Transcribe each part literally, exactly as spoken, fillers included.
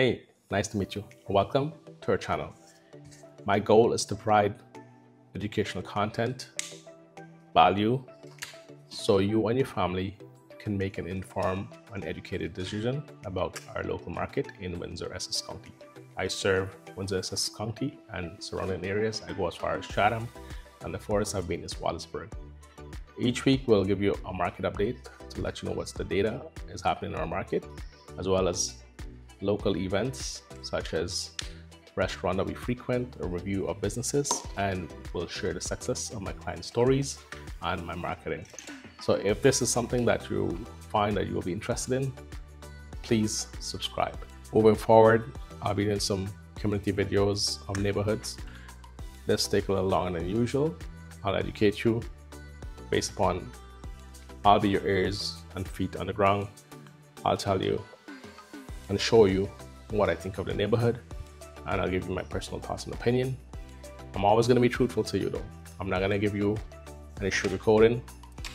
Hey, nice to meet you. Welcome to our channel. My goal is to provide educational content, value, so you and your family can make an informed and educated decision about our local market in Windsor-Essex County. I serve Windsor-Essex County and surrounding areas. I go as far as Chatham, and the farthest I've been is Wallaceburg. Each week, we'll give you a market update to let you know what's the data is happening in our market, as well as local events such as restaurant that we frequent, a review of businesses, and we'll share the success of my client stories and my marketing. So if this is something that you find that you'll be interested in, please subscribe. Moving forward, I'll be doing some community videos of neighborhoods. This take a little longer than usual. I'll educate you based upon I'll be your ears and feet on the ground. I'll tell you and show you what I think of the neighborhood, and I'll give you my personal thoughts and opinion. I'm always going to be truthful to you though. I'm not going to give you any sugarcoating.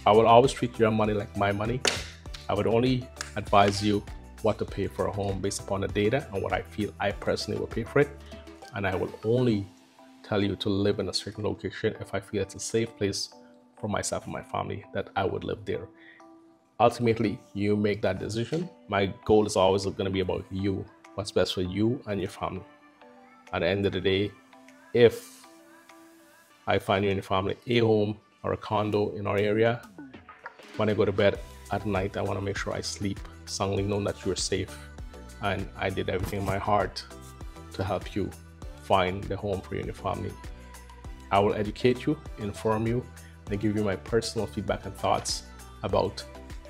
I will always treat your money like my money. I would only advise you what to pay for a home based upon the data and what I feel I personally will pay for it. And I will only tell you to live in a certain location if I feel it's a safe place for myself and my family that I would live there. Ultimately, you make that decision. My goal is always going to be about you, what's best for you and your family. At the end of the day, if I find you and your family a home or a condo in our area, when I go to bed at night, I want to make sure I sleep soundly knowing that you're safe. And I did everything in my heart to help you find the home for you and your family. I will educate you, inform you, and give you my personal feedback and thoughts about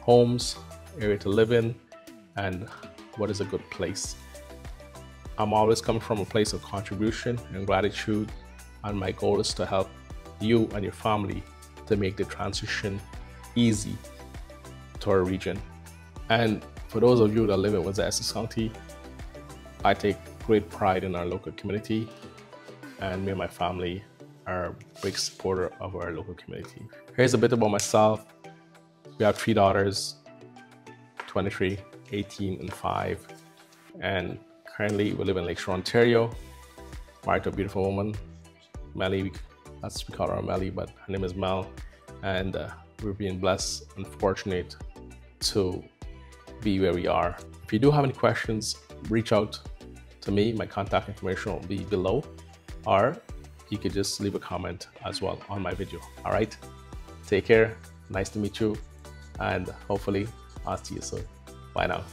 homes, area to live in, and what is a good place. I'm always coming from a place of contribution and gratitude, and my goal is to help you and your family to make the transition easy to our region. And for those of you that live in Windsor-Essex County, I take great pride in our local community, and me and my family are a big supporter of our local community. Here's a bit about myself. We have three daughters, twenty-three, eighteen, and five, and currently we live in Lakeshore, Ontario, married to a beautiful woman, Melly. That's we call her Melly, but her name is Mel, and uh, we're being blessed and fortunate to be where we are. If you do have any questions, reach out to me. My contact information will be below, or you could just leave a comment as well on my video. All right, take care. Nice to meet you, and hopefully I'll see you soon. Bye now.